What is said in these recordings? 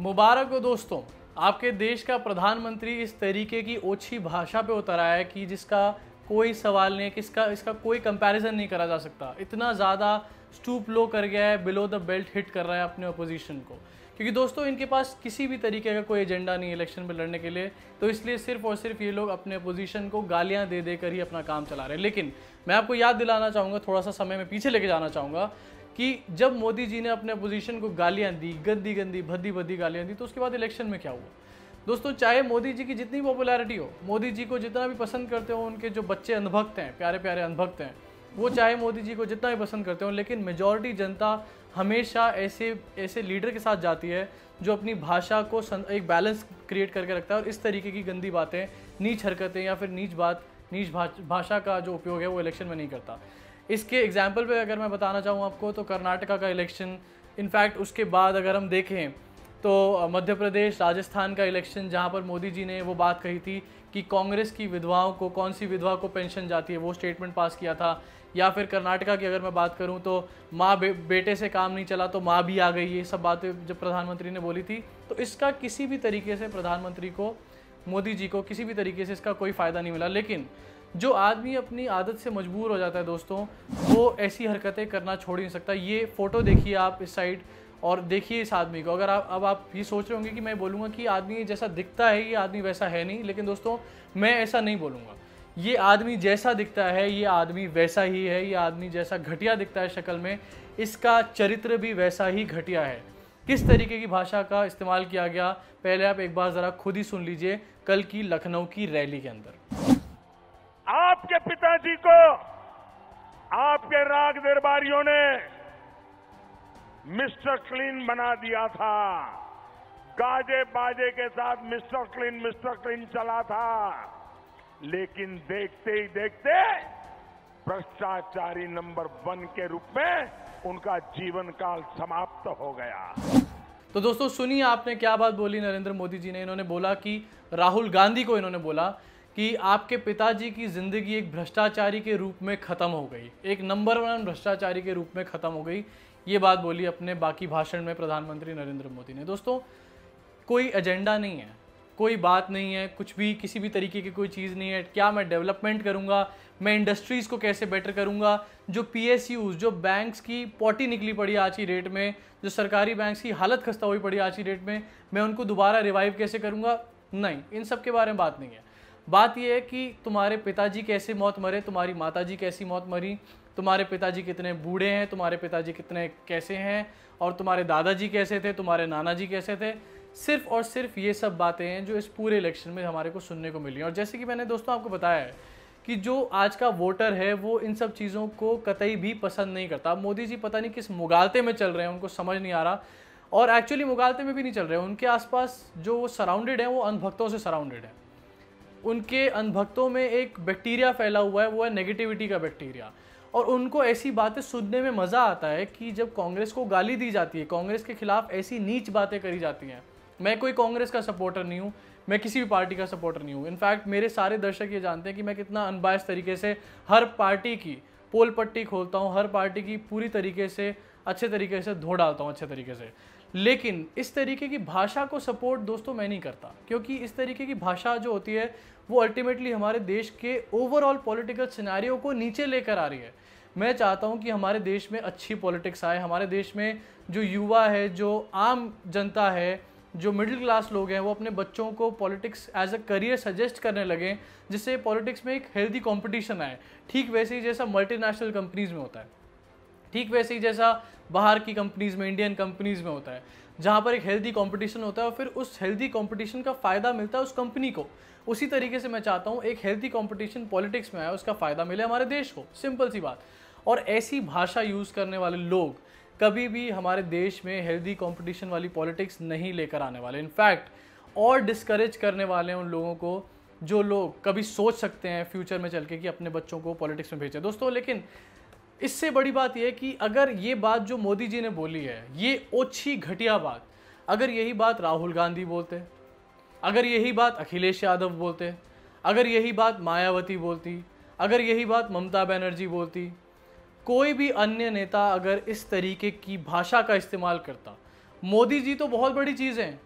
मुबारक हो दोस्तों, आपके देश का प्रधानमंत्री इस तरीके की ओछी भाषा पे उतर आया है कि जिसका कोई सवाल नहीं, इसका कोई कंपैरिजन नहीं करा जा सकता। इतना ज़्यादा स्टूप लो कर गया है, बिलो द बेल्ट हिट कर रहा है अपने अपोजिशन को, क्योंकि दोस्तों इनके पास किसी भी तरीके का कोई एजेंडा नहीं है इलेक्शन में लड़ने के लिए, तो इसलिए सिर्फ और सिर्फ ये लोग अपने अपोजिशन को गालियां दे दे कर ही अपना काम चला रहे हैं। लेकिन मैं आपको याद दिलाना चाहूँगा, थोड़ा सा समय में पीछे लेके जाना चाहूँगा कि जब मोदी जी ने अपने अपोजिशन को गालियां दी, गंदी गंदी भद्दी भद्दी गालियां दी, तो उसके बाद इलेक्शन में क्या हुआ दोस्तों? चाहे मोदी जी की जितनी पॉपुलैरिटी हो, मोदी जी को जितना भी पसंद करते हो उनके जो बच्चे अंधभक्त हैं, प्यारे प्यारे अंधभक्त हैं, वो चाहे मोदी जी को जितना भी पसंद करते हो, लेकिन मेजॉरिटी जनता हमेशा ऐसे लीडर के साथ जाती है जो अपनी भाषा को एक बैलेंस क्रिएट करके रखता है और इस तरीके की गंदी बातें, नीच हरकतें या फिर नीच भाषा का जो उपयोग है वो इलेक्शन में नहीं करता। इसके एग्जाम्पल पे अगर मैं बताना चाहूँ आपको तो कर्नाटका का इलेक्शन, इनफैक्ट उसके बाद अगर हम देखें तो मध्य प्रदेश, राजस्थान का इलेक्शन, जहाँ पर मोदी जी ने वो बात कही थी कि कांग्रेस की विधवाओं को, कौन सी विधवा को पेंशन जाती है, वो स्टेटमेंट पास किया था। या फिर कर्नाटका की अगर मैं बात करूँ तो माँ बेटे से काम नहीं चला तो माँ भी आ गई, ये सब बातें जब प्रधानमंत्री ने बोली थी, तो इसका किसी भी तरीके से प्रधानमंत्री को, मोदी जी को किसी भी तरीके से इसका कोई फ़ायदा नहीं मिला। लेकिन जो आदमी अपनी आदत से मजबूर हो जाता है दोस्तों, वो ऐसी हरकतें करना छोड़ ही नहीं सकता। ये फ़ोटो देखिए आप इस साइड और देखिए इस आदमी को। अगर आप ये सोच रहे होंगे कि मैं बोलूँगा कि आदमी जैसा दिखता है ये आदमी वैसा है नहीं, लेकिन दोस्तों मैं ऐसा नहीं बोलूँगा। ये आदमी जैसा दिखता है ये आदमी वैसा ही है। ये आदमी जैसा घटिया दिखता है शक्ल में, इसका चरित्र भी वैसा ही घटिया है। किस तरीके की भाषा का इस्तेमाल किया गया, पहले आप एक बार ज़रा खुद ही सुन लीजिए कल की लखनऊ की रैली के अंदर। आपके पिताजी को आपके राग दरबारियों ने मिस्टर क्लीन बना दिया था, गाजे बाजे के साथ मिस्टर क्लीन चला था, लेकिन देखते ही देखते भ्रष्टाचारी नंबर 1 के रूप में उनका जीवन काल समाप्त हो गया। तो दोस्तों सुनिए आपने क्या बात बोली नरेंद्र मोदी जी ने। इन्होंने बोला कि राहुल गांधी को, इन्होंने बोला कि आपके पिताजी की ज़िंदगी एक भ्रष्टाचारी के रूप में ख़त्म हो गई, एक नंबर 1 भ्रष्टाचारी के रूप में ख़त्म हो गई। ये बात बोली अपने बाकी भाषण में प्रधानमंत्री नरेंद्र मोदी ने। दोस्तों कोई एजेंडा नहीं है, कोई बात नहीं है, कुछ भी किसी भी तरीके की कोई चीज़ नहीं है। क्या मैं डेवलपमेंट करूँगा, मैं इंडस्ट्रीज़ को कैसे बेटर करूँगा, जो PSUs, जो बैंक्स की पॉटी निकली पड़ी आज की रेट में, जो सरकारी बैंक्स की हालत खस्ता हुई पड़ी आज की रेट में, मैं उनको दोबारा रिवाइव कैसे करूँगा, नहीं, इन सब के बारे में बात नहीं है। बात यह है कि तुम्हारे पिताजी कैसे मौत मरे, तुम्हारी माताजी कैसी मौत मरी, तुम्हारे पिताजी कितने बूढ़े हैं, तुम्हारे पिताजी कितने कैसे हैं, और तुम्हारे दादाजी कैसे थे, तुम्हारे नानाजी कैसे थे। सिर्फ और सिर्फ ये सब बातें हैं जो इस पूरे इलेक्शन में हमारे को सुनने को मिली। और जैसे कि मैंने दोस्तों आपको बताया है कि जो आज का वोटर है वो इन सब चीज़ों को कतई भी पसंद नहीं करता। मोदी जी पता नहीं किस मुगालते में चल रहे हैं, उनको समझ नहीं आ रहा। और एक्चुअली मुगालते में भी नहीं चल रहे, उनके आसपास जो वो सराउंडेड हैं वो अंधभक्तों से सराउंडेड है। उनके अंधभक्तों में एक बैक्टीरिया फैला हुआ है, वो है नेगेटिविटी का बैक्टीरिया। और उनको ऐसी बातें सुनने में मज़ा आता है कि जब कांग्रेस को गाली दी जाती है, कांग्रेस के खिलाफ ऐसी नीच बातें करी जाती हैं। मैं कोई कांग्रेस का सपोर्टर नहीं हूँ, मैं किसी भी पार्टी का सपोर्टर नहीं हूँ। इनफैक्ट मेरे सारे दर्शक ये जानते हैं कि मैं कितना अनबायस तरीके से हर पार्टी की पोल पट्टी खोलता हूँ, हर पार्टी की पूरी तरीके से अच्छे तरीके से धो डालता हूँ अच्छे तरीके से। लेकिन इस तरीके की भाषा को सपोर्ट दोस्तों मैं नहीं करता, क्योंकि इस तरीके की भाषा जो होती है वो अल्टीमेटली हमारे देश के ओवरऑल पॉलिटिकल सिनेरियो को नीचे लेकर आ रही है। मैं चाहता हूं कि हमारे देश में अच्छी पॉलिटिक्स आए, हमारे देश में जो युवा है, जो आम जनता है, जो मिडिल क्लास लोग हैं, वो अपने बच्चों को politics as a career suggest करने लगें, जिससे पॉलिटिक्स में एक हेल्दी कॉम्पिटिशन आए। ठीक वैसे ही जैसा मल्टीनेशनल कंपनीज़ में होता है, ठीक वैसे ही जैसा बाहर की कंपनीज़ में, इंडियन कंपनीज़ में होता है, जहाँ पर एक हेल्दी कंपटीशन होता है और फिर उस हेल्दी कंपटीशन का फ़ायदा मिलता है उस कंपनी को। उसी तरीके से मैं चाहता हूँ एक हेल्दी कंपटीशन पॉलिटिक्स में आए, उसका फ़ायदा मिले हमारे देश को, सिंपल सी बात। और ऐसी भाषा यूज़ करने वाले लोग कभी भी हमारे देश में हेल्दी कंपटीशन वाली पॉलिटिक्स नहीं लेकर आने वाले। इनफैक्ट और डिस्करेज करने वाले उन लोगों को जो लोग कभी सोच सकते हैं फ्यूचर में चल के कि अपने बच्चों को पॉलिटिक्स में भेजें। दोस्तों लेकिन इससे बड़ी बात यह है कि अगर ये बात जो मोदी जी ने बोली है, ये ओछी घटिया बात, अगर यही बात राहुल गांधी बोलते, अगर यही बात अखिलेश यादव बोलते, अगर यही बात मायावती बोलती, अगर यही बात ममता बनर्जी बोलती, कोई भी अन्य नेता अगर इस तरीके की भाषा का इस्तेमाल करता, मोदी जी तो बहुत बड़ी चीज़ हैं,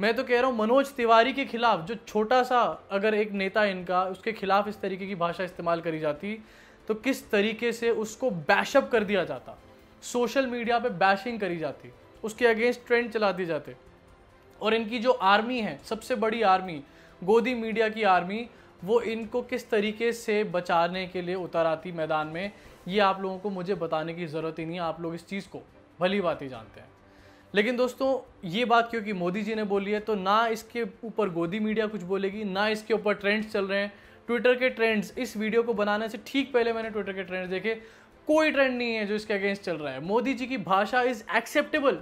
मैं तो कह रहा हूँ मनोज तिवारी के खिलाफ जो छोटा सा अगर एक नेता इनका, उसके खिलाफ इस तरीके की भाषा इस्तेमाल करी जाती तो किस तरीके से उसको बैशअप कर दिया जाता, सोशल मीडिया पे बैशिंग करी जाती, उसके अगेंस्ट ट्रेंड चला दिए जाते। और इनकी जो आर्मी है, सबसे बड़ी आर्मी गोदी मीडिया की आर्मी, वो इनको किस तरीके से बचाने के लिए उतर आती मैदान में, ये आप लोगों को मुझे बताने की ज़रूरत ही नहीं है, आप लोग इस चीज़ को भली बात ही जानते हैं। लेकिन दोस्तों ये बात क्योंकि मोदी जी ने बोली है तो ना इसके ऊपर गोदी मीडिया कुछ बोलेगी, ना इसके ऊपर ट्रेंड्स चल रहे हैं। ट्विटर के ट्रेंड्स, इस वीडियो को बनाने से ठीक पहले मैंने ट्विटर के ट्रेंड्स देखे, कोई ट्रेंड नहीं है जो इसके अगेंस्ट चल रहा है। मोदी जी की भाषा इज़ एक्सेप्टेबल,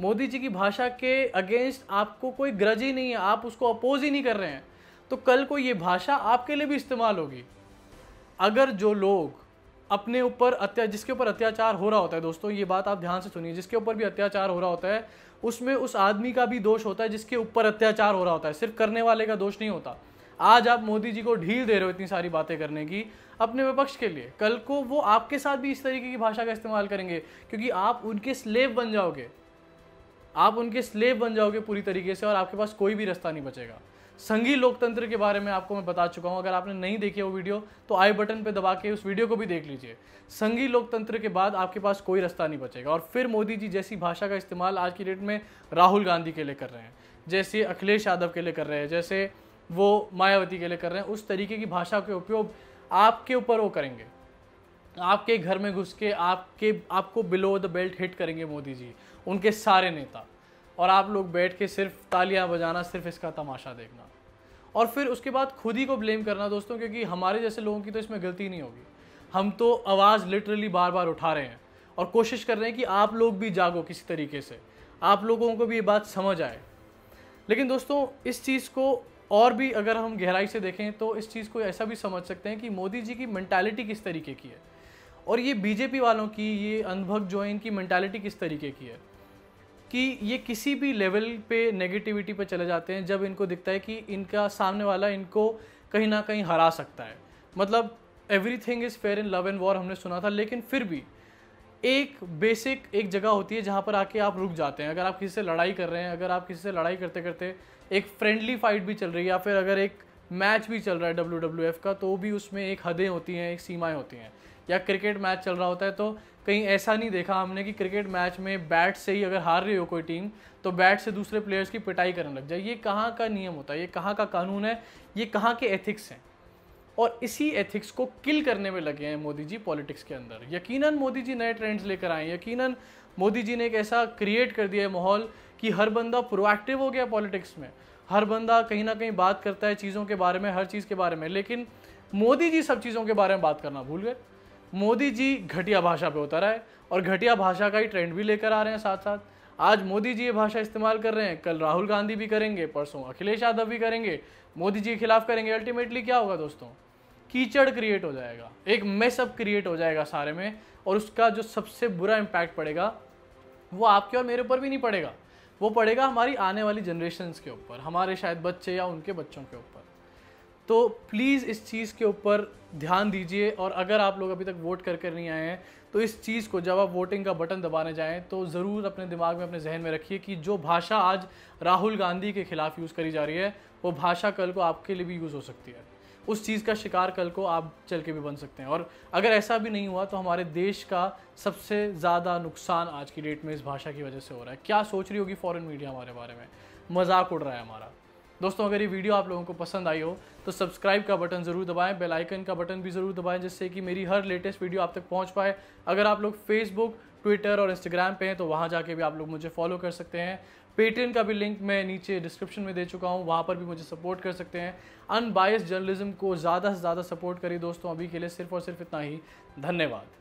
मोदी जी की भाषा के अगेंस्ट आपको कोई ग्रज ही नहीं है, आप उसको अपोज ही नहीं कर रहे हैं, तो कल को ये भाषा आपके लिए भी इस्तेमाल होगी। अगर जो लोग अपने ऊपर जिसके ऊपर अत्याचार हो रहा होता है, दोस्तों ये बात आप ध्यान से सुनिए, जिसके ऊपर भी अत्याचार हो रहा होता है उसमें उस आदमी का भी दोष होता है जिसके ऊपर अत्याचार हो रहा होता है, सिर्फ करने वाले का दोष नहीं होता। आज आप मोदी जी को ढील दे रहे हो इतनी सारी बातें करने की अपने विपक्ष के लिए, कल को वो आपके साथ भी इस तरीके की भाषा का इस्तेमाल करेंगे, क्योंकि आप उनके स्लेव बन जाओगे, आप उनके स्लेव बन जाओगे पूरी तरीके से, और आपके पास कोई भी रास्ता नहीं बचेगा। संघीय लोकतंत्र के बारे में आपको मैं बता चुका हूँ, अगर आपने नहीं देखी वो वीडियो तो आई बटन पे दबा के उस वीडियो को भी देख लीजिए। संघीय लोकतंत्र के बाद आपके पास कोई रास्ता नहीं बचेगा। और फिर मोदी जी जैसी भाषा का इस्तेमाल आज की डेट में राहुल गांधी के लिए कर रहे हैं, जैसे अखिलेश यादव के लिए कर रहे हैं, जैसे वो मायावती के लिए कर रहे हैं, उस तरीके की भाषा के उपयोग आपके ऊपर वो करेंगे, आपके घर में घुस के आपको बिलो द बेल्ट हिट करेंगे मोदी जी, उनके सारे नेता, और आप लोग बैठ के सिर्फ तालियां बजाना, सिर्फ इसका तमाशा देखना, और फिर उसके बाद खुद ही को ब्लेम करना। दोस्तों क्योंकि हमारे जैसे लोगों की तो इसमें गलती नहीं होगी, हम तो आवाज़ लिटरली बार बार उठा रहे हैं और कोशिश कर रहे हैं कि आप लोग भी जागो किसी तरीके से, आप लोगों को भी ये बात समझ आए। लेकिन दोस्तों इस चीज़ को और भी अगर हम गहराई से देखें तो इस चीज़ को ऐसा भी समझ सकते हैं कि मोदी जी की मेंटालिटी किस तरीके की है, और ये बीजेपी वालों की, ये अंधभक्त जो है इनकी मेंटालिटी किस तरीके की है कि ये किसी भी लेवल पे नेगेटिविटी पे चले जाते हैं जब इनको दिखता है कि इनका सामने वाला इनको कहीं ना कहीं हरा सकता है। मतलब everything is fair in love and war हमने सुना था, लेकिन फिर भी एक बेसिक एक जगह होती है जहाँ पर आके आप रुक जाते हैं। अगर आप किसी से लड़ाई कर रहे हैं, अगर आप किसी से लड़ाई करते करते एक फ्रेंडली फाइट भी चल रही है या फिर अगर एक मैच भी चल रहा है WWF का, तो भी उसमें एक हदें होती हैं, एक सीमाएँ होती हैं। या क्रिकेट मैच चल रहा होता है तो कहीं ऐसा नहीं देखा हमने कि क्रिकेट मैच में बैट से ही अगर हार रही हो कोई टीम तो बैट से दूसरे प्लेयर्स की पिटाई करने लग जाए। ये कहाँ का नियम होता है, ये कहाँ का कानून है, ये कहाँ के एथिक्स हैं? और इसी एथिक्स को किल करने में लगे हैं मोदी जी पॉलिटिक्स के अंदर। यकीनन मोदी जी नए ट्रेंड्स लेकर आए, यकीनन मोदी जी ने एक ऐसा क्रिएट कर दिया है माहौल कि हर बंदा प्रोएक्टिव हो गया पॉलिटिक्स में, हर बंदा कहीं ना कहीं बात करता है चीज़ों के बारे में, हर चीज़ के बारे में। लेकिन मोदी जी सब चीज़ों के बारे में बात करना भूल गए, मोदी जी घटिया भाषा पे उतर आए और घटिया भाषा का ही ट्रेंड भी लेकर आ रहे हैं। साथ साथ आज मोदी जी ये भाषा इस्तेमाल कर रहे हैं, कल राहुल गांधी भी करेंगे, परसों अखिलेश यादव भी करेंगे, मोदी जी के खिलाफ करेंगे। अल्टीमेटली क्या होगा दोस्तों, कीचड़ क्रिएट हो जाएगा, एक मेसअप क्रिएट हो जाएगा सारे में, और उसका जो सबसे बुरा इम्पैक्ट पड़ेगा वो आपके और मेरे ऊपर भी नहीं पड़ेगा, वो पड़ेगा हमारी आने वाली जनरेशन्स के ऊपर, हमारे शायद बच्चे या उनके बच्चों के ऊपर। तो प्लीज़ इस चीज़ के ऊपर ध्यान दीजिए, और अगर आप लोग अभी तक वोट करके नहीं आए हैं तो इस चीज़ को जब आप वोटिंग का बटन दबाने जाएं तो ज़रूर अपने दिमाग में, अपने जहन में रखिए कि जो भाषा आज राहुल गांधी के खिलाफ यूज़ करी जा रही है वो भाषा कल को आपके लिए भी यूज़ हो सकती है, उस चीज़ का शिकार कल को आप चल के भी बन सकते हैं। और अगर ऐसा भी नहीं हुआ तो हमारे देश का सबसे ज़्यादा नुकसान आज की डेट में इस भाषा की वजह से हो रहा है। क्या सोच रही होगी फॉरेन मीडिया हमारे बारे में, मजाक उड़ रहा है हमारा। दोस्तों अगर ये वीडियो आप लोगों को पसंद आई हो तो सब्सक्राइब का बटन ज़रूर दबाएं, बेल आइकन का बटन भी ज़रूर दबाएं, जिससे कि मेरी हर लेटेस्ट वीडियो आप तक पहुंच पाए। अगर आप लोग फेसबुक, ट्विटर और इंस्टाग्राम पे हैं तो वहां जाके भी आप लोग मुझे फॉलो कर सकते हैं। पेटीएम का भी लिंक मैं नीचे डिस्क्रिप्शन में दे चुका हूँ, वहाँ पर भी मुझे सपोर्ट कर सकते हैं। अनबायस्ड जर्नलिज्म को ज़्यादा से ज़्यादा सपोर्ट करिए दोस्तों। अभी के लिए सिर्फ और सिर्फ इतना ही, धन्यवाद।